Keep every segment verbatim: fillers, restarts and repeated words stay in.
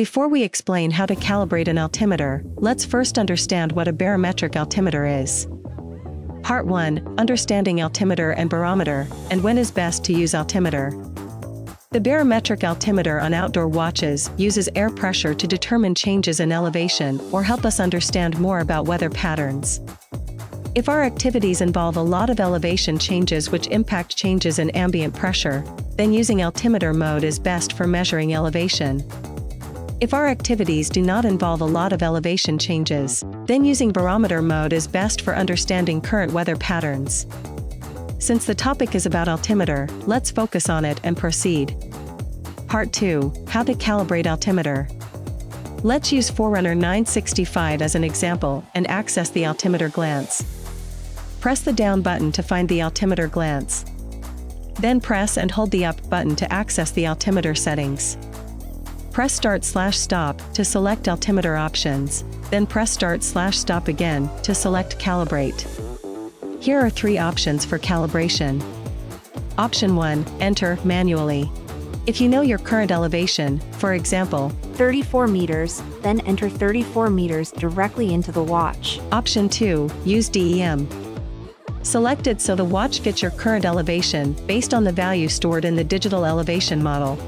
Before we explain how to calibrate an altimeter, let's first understand what a barometric altimeter is. Part one, Understanding altimeter and barometer, and when is best to use altimeter. The barometric altimeter on outdoor watches uses air pressure to determine changes in elevation or help us understand more about weather patterns. If our activities involve a lot of elevation changes which impact changes in ambient pressure, then using altimeter mode is best for measuring elevation. If our activities do not involve a lot of elevation changes, then using barometer mode is best for understanding current weather patterns. Since the topic is about altimeter, let's focus on it and proceed. Part two, How to calibrate altimeter. Let's use Forerunner nine sixty-five as an example and access the altimeter glance. Press the down button to find the altimeter glance. Then press and hold the up button to access the altimeter settings. Press start slash stop to select altimeter options, then press start slash stop again to select calibrate. Here are three options for calibration. Option one, enter manually. If you know your current elevation, for example, thirty-four meters, then enter thirty-four meters directly into the watch. Option two, use D E M. Select it so the watch fits your current elevation based on the value stored in the digital elevation model.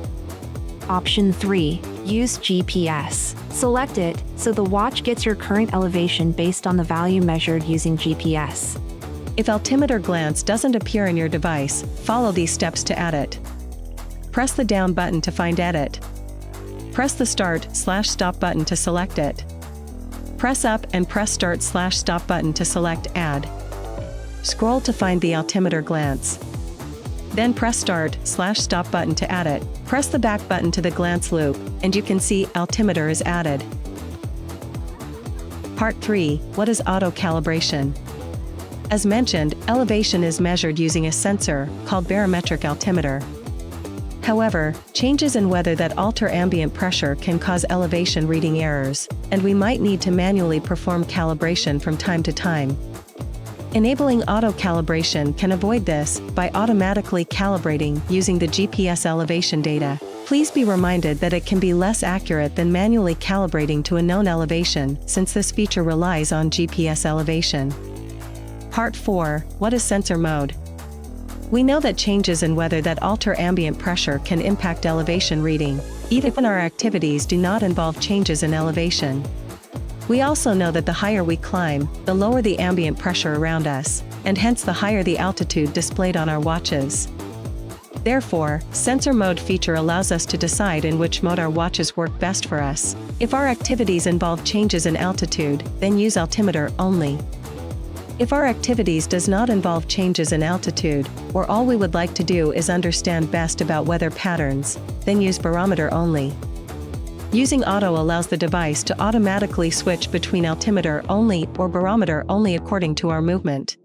Option three. Use G P S. Select it, so the watch gets your current elevation based on the value measured using G P S. If altimeter glance doesn't appear in your device, follow these steps to add it. Press the down button to find edit. Press the start slash stop button to select it. Press up and press start slash stop button to select add. Scroll to find the altimeter glance. Then press start slash stop button to add it. Press the back button to the glance loop, and you can see altimeter is added. Part three, What is auto calibration? As mentioned, elevation is measured using a sensor called barometric altimeter. However, changes in weather that alter ambient pressure can cause elevation reading errors, and we might need to manually perform calibration from time to time. Enabling auto calibration can avoid this by automatically calibrating using the G P S elevation data. Please be reminded that it can be less accurate than manually calibrating to a known elevation, since this feature relies on G P S elevation. Part four, What is sensor mode? We know that changes in weather that alter ambient pressure can impact elevation reading, even when our activities do not involve changes in elevation. We also know that the higher we climb, the lower the ambient pressure around us, and hence the higher the altitude displayed on our watches. Therefore, sensor mode feature allows us to decide in which mode our watches work best for us. If our activities involve changes in altitude, then use altimeter only. If our activities does not involve changes in altitude, or all we would like to do is understand best about weather patterns, then use barometer only. Using auto allows the device to automatically switch between altimeter only or barometer only according to our movement.